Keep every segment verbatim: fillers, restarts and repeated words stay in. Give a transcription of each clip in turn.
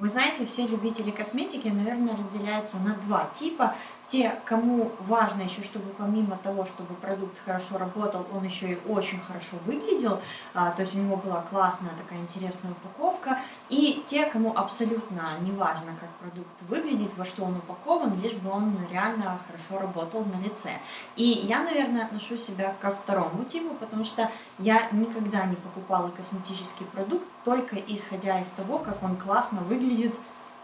Вы знаете, все любители косметики, наверное, разделяются на два типа. Те, кому важно еще, чтобы помимо того, чтобы продукт хорошо работал, он еще и очень хорошо выглядел, то есть у него была классная такая интересная упаковка. И те, кому абсолютно не важно, как продукт выглядит, во что он упакован, лишь бы он реально хорошо работал на лице. И я, наверное, отношу себя ко второму типу, потому что я никогда не покупала косметический продукт, только исходя из того, как он классно выглядит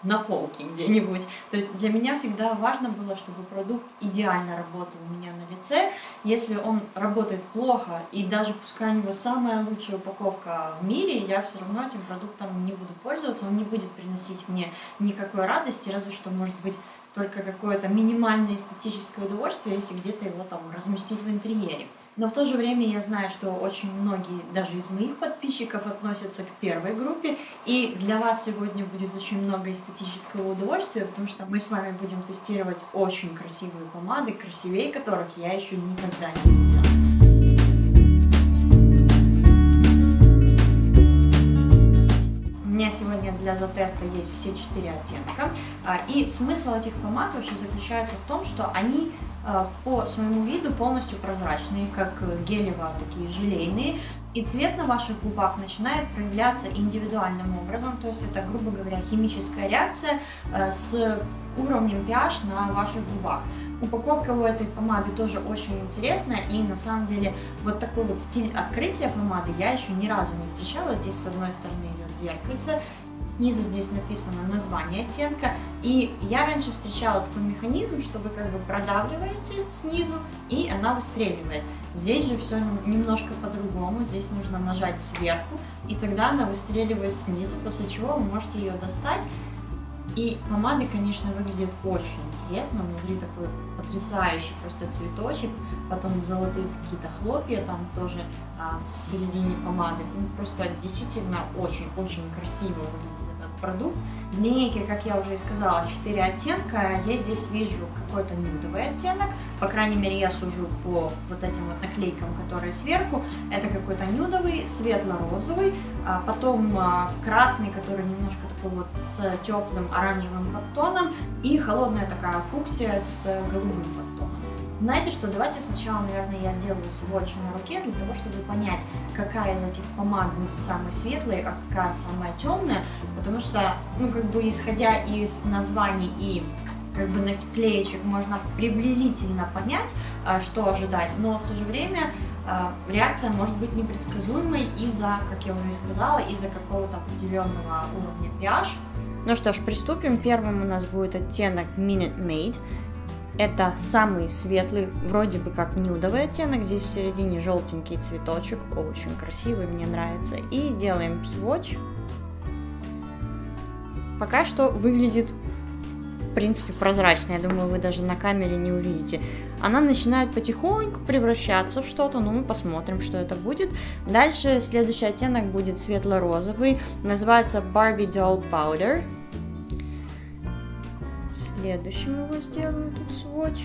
на полке где-нибудь. То есть для меня всегда важно было, чтобы продукт идеально работал у меня на лице. Если он работает плохо, и даже пускай у него самая лучшая упаковка в мире, я все равно этим продуктом не буду пользоваться, он не будет приносить мне никакой радости, разве что, может быть, только какое-то минимальное эстетическое удовольствие, если где-то его там разместить в интерьере. Но в то же время я знаю, что очень многие, даже из моих подписчиков, относятся к первой группе. И для вас сегодня будет очень много эстетического удовольствия, потому что мы с вами будем тестировать очень красивые помады, красивее которых я еще никогда не видела. Сегодня для затеста есть все четыре оттенка, и смысл этих помад вообще заключается в том, что они по своему виду полностью прозрачные, как гелевые, такие желейные, и цвет на ваших губах начинает проявляться индивидуальным образом, то есть это, грубо говоря, химическая реакция с уровнем пэ аш на ваших губах. Упаковка у этой помады тоже очень интересная, и на самом деле вот такой вот стиль открытия помады я еще ни разу не встречала. Здесь с одной стороны идет зеркальце, снизу здесь написано название оттенка, и я раньше встречала такой механизм, что вы как бы продавливаете снизу, и она выстреливает. Здесь же все немножко по-другому, здесь нужно нажать сверху, и тогда она выстреливает снизу, после чего вы можете ее достать. И помада, конечно, выглядит очень интересно, внутри такой потрясающий просто цветочек, потом золотые какие-то хлопья там тоже а, в середине помады. Ну, просто действительно очень-очень красиво выглядит этот продукт. В линейке, как я уже и сказала, четыре оттенка, я здесь вижу какой-то нюдовый оттенок, по крайней мере я сужу по вот этим вот наклейкам, которые сверху, это какой-то нюдовый, светло-розовый, а потом а, красный, который немножко такой вот с теплым оранжевым подтоном, и холодная такая фуксия с голубым подтоном. Знаете что, давайте сначала, наверное, я сделаю сводч на руке, для того, чтобы понять, какая из этих помад будет самая светлая, а какая самая темная, потому что, ну, как бы, исходя из названий и, как бы, наклеечек, можно приблизительно понять, что ожидать, но в то же время реакция может быть непредсказуемой из-за, как я уже и сказала, из-за какого-то определенного уровня pэ аш. Ну что ж, приступим. Первым у нас будет оттенок Minute Maid. Это самый светлый, вроде бы как нюдовый оттенок, здесь в середине желтенький цветочек, очень красивый, мне нравится. И делаем swatch. Пока что выглядит, в принципе, прозрачно, я думаю, вы даже на камере не увидите. Она начинает потихоньку превращаться в что-то, но мы посмотрим, что это будет. Дальше следующий оттенок будет светло-розовый, называется Barbie Doll Powder. Следующим его сделаю тут swatch.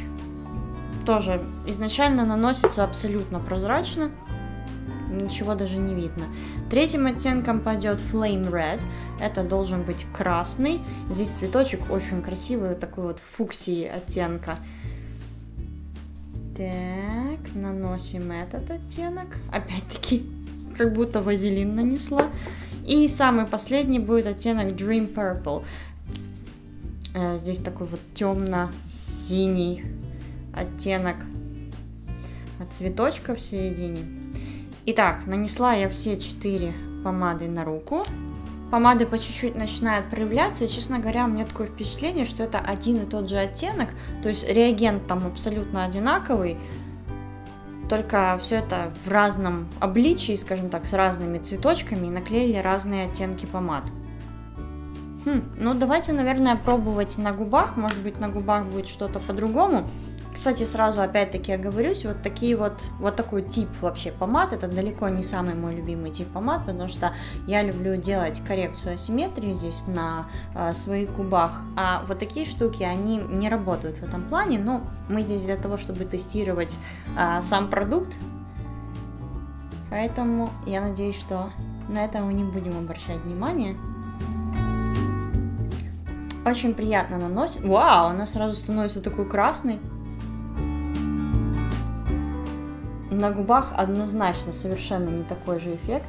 Тоже изначально наносится абсолютно прозрачно, ничего даже не видно. Третьим оттенком пойдет Flame Red. Это должен быть красный. Здесь цветочек очень красивый, вот такой вот фуксии оттенка. Так, наносим этот оттенок. Опять-таки, как будто вазелин нанесла. И самый последний будет оттенок Dream Purple. Здесь такой вот темно-синий оттенок от цветочка в середине. Итак, нанесла я все четыре помады на руку. Помады по чуть-чуть начинают проявляться, и, честно говоря, у меня такое впечатление, что это один и тот же оттенок, то есть реагент там абсолютно одинаковый, только все это в разном обличии, скажем так, с разными цветочками, и наклеили разные оттенки помад. Хм, ну давайте, наверное, пробовать на губах, может быть, на губах будет что-то по-другому. Кстати, сразу опять-таки оговорюсь, вот такие вот, вот такой тип вообще помад, это далеко не самый мой любимый тип помад, потому что я люблю делать коррекцию асимметрии здесь на э, своих губах, а вот такие штуки, они не работают в этом плане, но мы здесь для того, чтобы тестировать э, сам продукт, поэтому я надеюсь, что на это мы не будем обращать внимания. Очень приятно наносит. Вау, она сразу становится такой красной. На губах однозначно совершенно не такой же эффект.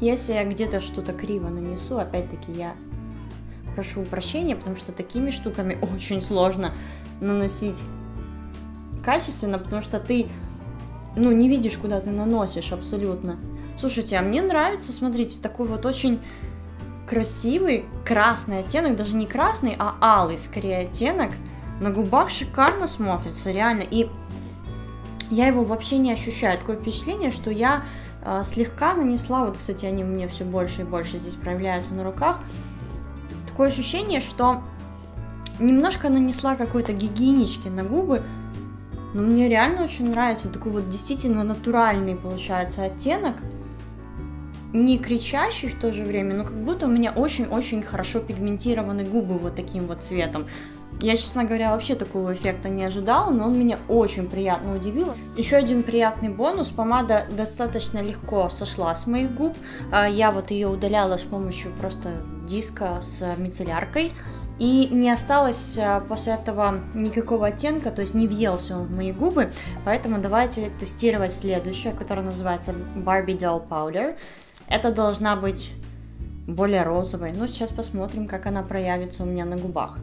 Если я где-то что-то криво нанесу, опять-таки я прошу прощения, потому что такими штуками очень сложно наносить качественно, потому что ты, ну, не видишь, куда ты наносишь абсолютно. Слушайте, а мне нравится, смотрите, такой вот очень красивый красный оттенок, даже не красный, а алый скорее оттенок. На губах шикарно смотрится, реально. И я его вообще не ощущаю. Такое впечатление, что я э, слегка нанесла, вот, кстати, они у меня все больше и больше здесь проявляются на руках. Такое ощущение, что немножко нанесла какой-то гигиенички на губы. Но мне реально очень нравится такой вот действительно натуральный, получается, оттенок. Не кричащий в то же время, но как будто у меня очень-очень хорошо пигментированы губы вот таким вот цветом. Я, честно говоря, вообще такого эффекта не ожидала, но он меня очень приятно удивил. Еще один приятный бонус. Помада достаточно легко сошла с моих губ. Я вот ее удаляла с помощью просто диска с мицелляркой. И не осталось после этого никакого оттенка, то есть не въелся он в мои губы. Поэтому давайте тестировать следующее, которое называется Barbie Doll Powder. Это должна быть более розовой. Но сейчас посмотрим, как она проявится у меня на губах.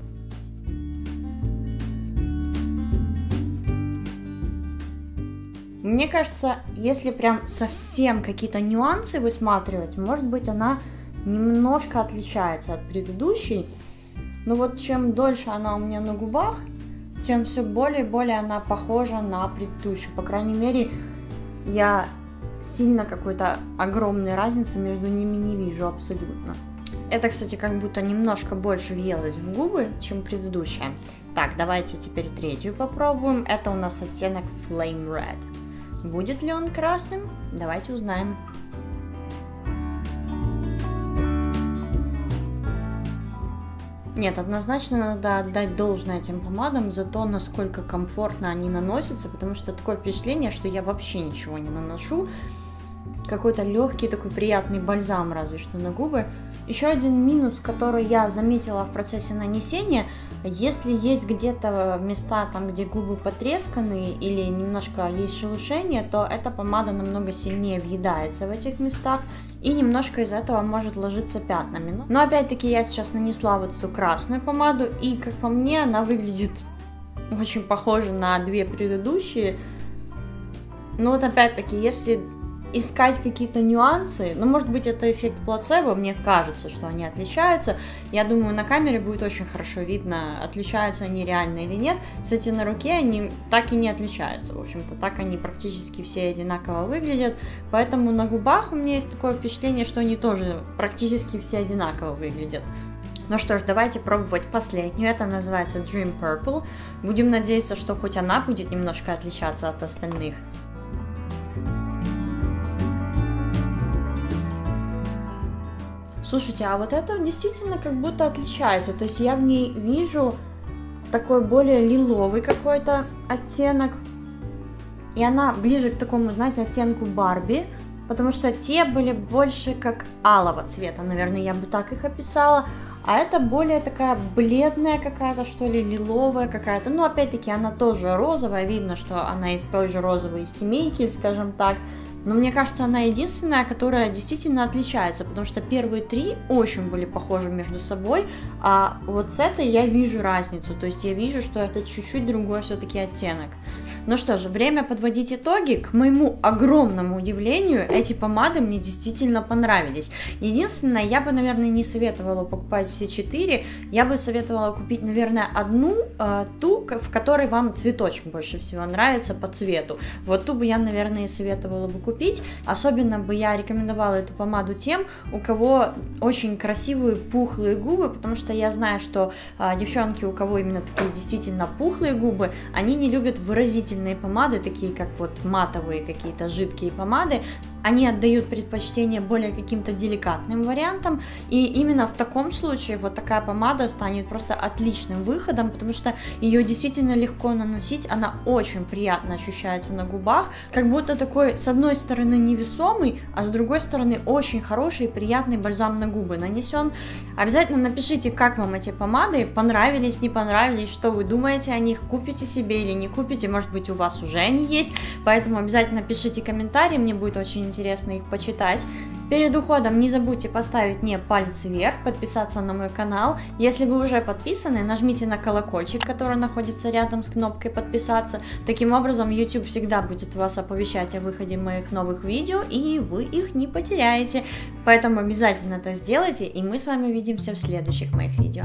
Мне кажется, если прям совсем какие-то нюансы высматривать, может быть, она немножко отличается от предыдущей. Но вот чем дольше она у меня на губах, тем все более и более она похожа на предыдущую. По крайней мере, я сильно какой-то огромной разницы между ними не вижу абсолютно. Это, кстати, как будто немножко больше въелось в губы, чем предыдущая. Так, давайте теперь третью попробуем. Это у нас оттенок Flame Red. Будет ли он красным? Давайте узнаем. Нет, однозначно надо отдать должное этим помадам за то, насколько комфортно они наносятся, потому что такое впечатление, что я вообще ничего не наношу. Какой-то легкий такой приятный бальзам разве что на губы. Еще один минус, который я заметила в процессе нанесения, если есть где-то места, там, где губы потресканы или немножко есть шелушение, то эта помада намного сильнее въедается в этих местах и немножко из этого может ложиться пятнами. Но опять-таки я сейчас нанесла вот эту красную помаду, и, как по мне, она выглядит очень похожа на две предыдущие. Но вот опять-таки, если искать какие-то нюансы, но, ну, может быть, это эффект плацебо, мне кажется, что они отличаются. Я думаю, на камере будет очень хорошо видно, отличаются они реально или нет. Кстати, на руке они так и не отличаются, в общем-то, так они практически все одинаково выглядят, поэтому на губах у меня есть такое впечатление, что они тоже практически все одинаково выглядят. Ну что ж, давайте пробовать последнюю, это называется Dream Purple. Будем надеяться, что хоть она будет немножко отличаться от остальных. Слушайте, а вот это действительно как будто отличается, то есть я в ней вижу такой более лиловый какой-то оттенок, и она ближе к такому, знаете, оттенку Барби, потому что те были больше как алого цвета, наверное, я бы так их описала, а это более такая бледная какая-то, что ли, лиловая какая-то, ну, опять-таки, она тоже розовая, видно, что она из той же розовой семейки, скажем так. Но мне кажется, она единственная, которая действительно отличается, потому что первые три очень были похожи между собой, а вот с этой я вижу разницу, то есть я вижу, что это чуть-чуть другой все-таки оттенок. Ну что же, время подводить итоги. К моему огромному удивлению, эти помады мне действительно понравились. Единственное, я бы, наверное, не советовала покупать все четыре, я бы советовала купить, наверное, одну, э, ту, в которой вам цветочек больше всего нравится по цвету. Вот ту бы я, наверное, и советовала бы купить. Особенно бы я рекомендовала эту помаду тем, у кого очень красивые пухлые губы, потому что я знаю, что э, девчонки, у кого именно такие действительно пухлые губы, они не любят выразительные помады, такие как вот матовые какие-то жидкие помады. они отдают предпочтение более каким-то деликатным вариантам, и именно в таком случае вот такая помада станет просто отличным выходом, потому что ее действительно легко наносить, она очень приятно ощущается на губах, как будто такой с одной стороны невесомый, а с другой стороны очень хороший и приятный бальзам на губы нанесен. Обязательно напишите, как вам эти помады, понравились, не понравились, что вы думаете о них, купите себе или не купите, может быть у вас уже они есть, поэтому обязательно пишите комментарии, мне будет очень интересно их почитать. Перед уходом не забудьте поставить мне палец вверх, подписаться на мой канал. Если вы уже подписаны, нажмите на колокольчик, который находится рядом с кнопкой подписаться. Таким образом, YouTube всегда будет вас оповещать о выходе моих новых видео, и вы их не потеряете. Поэтому обязательно это сделайте, и мы с вами увидимся в следующих моих видео.